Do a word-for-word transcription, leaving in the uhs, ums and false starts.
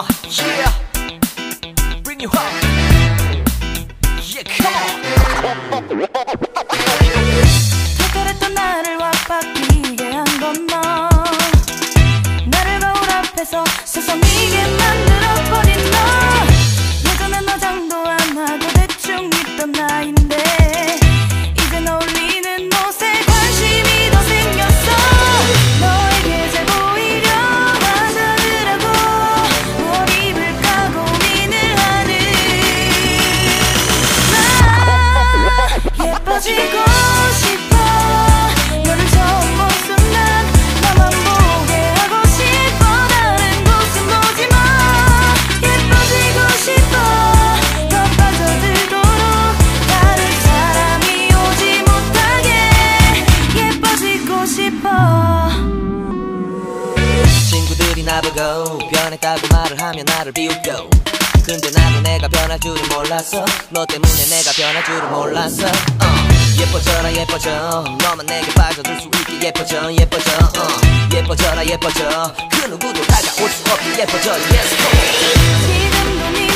Uh, yeah, bring you up. Yeah, come on. 그래도 나를 와박히게 한 건 너. 나를 거울 앞에서 세상이게 만들어버린 너. 예전엔 화장도 안 하고 대충 입던 나인데 이젠 어울리는 옷에 관심이 더 생겼어. 너에게 잘 보이려 화장을 하고 뭘 입을까 고민을 하는 나 예뻐지고 싶어. 친구들이 나보고 변했다고 말을 하며 나를 비웃고 근데 나도 내가 변할 줄은 몰랐어. 너 때문에 내가 변할 줄은 몰랐어. uh, 예뻐져라 예뻐져 너만 내게 빠져들 수 있게 예뻐져 예뻐져 uh, 예뻐져라 예뻐져 그 누구도 다가올 수 없게 예뻐져. Yes, go.